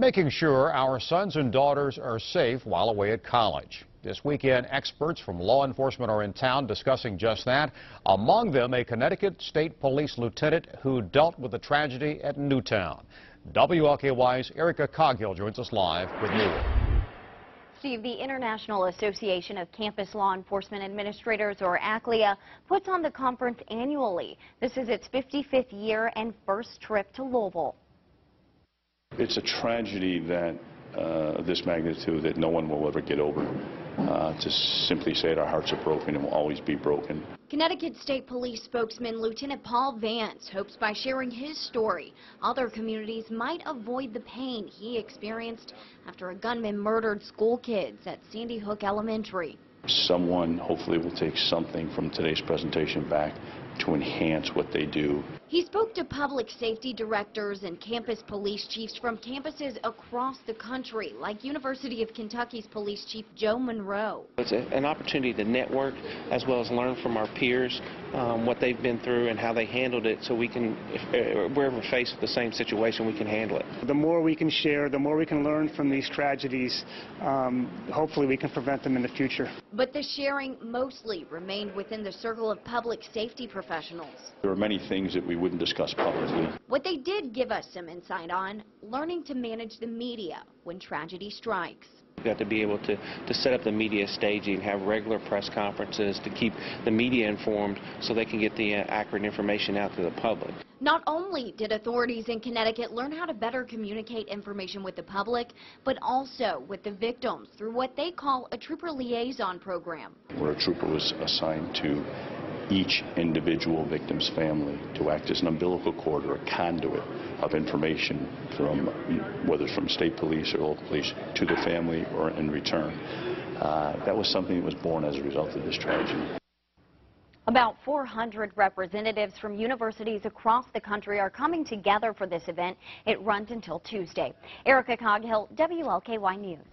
Making sure our sons and daughters are safe while away at college. This weekend, experts from law enforcement are in town discussing just that. Among them, a Connecticut State Police lieutenant who dealt with the tragedy at Newtown. WLKY's Erica Coghill joins us live with more. Steve, the International Association of Campus Law Enforcement Administrators, or ACLEA, puts on the conference annually. This is its 55th year and first trip to Louisville. It's a tragedy that this magnitude that no one will ever get over. To simply say that our hearts are broken and will always be broken. Connecticut State Police spokesman Lieutenant Paul Vance hopes by sharing his story, other communities might avoid the pain he experienced after a gunman murdered school kids at Sandy Hook Elementary. Someone hopefully will take something from today's presentation back to enhance what they do. He spoke to public safety directors and campus police chiefs from campuses across the country, like University of Kentucky's Police Chief Joe Monroe. It's an opportunity to network as well as learn from our peers what they've been through and how they handled it, so we can, if we're ever faced with the same situation, we can handle it. The more we can share, the more we can learn from these tragedies, hopefully we can prevent them in the future. But the sharing mostly remained within the circle of public safety professionals. There are many things that we wouldn't discuss publicly. What they did give us some insight on, learning to manage the media when tragedy strikes. You've got to be able to set up the media staging, have regular press conferences to keep the media informed so they can get the accurate information out to the public. Not only did authorities in Connecticut learn how to better communicate information with the public, but also with the victims through what they call a trooper liaison program. Where a trooper was assigned to each individual victim's family to act as an umbilical cord or a conduit of information from, whether it's from state police or local police, to the family or in return. That was something that was born as a result of this tragedy. About 400 representatives from universities across the country are coming together for this event. It runs until Tuesday. Erica Coghill, WLKY News.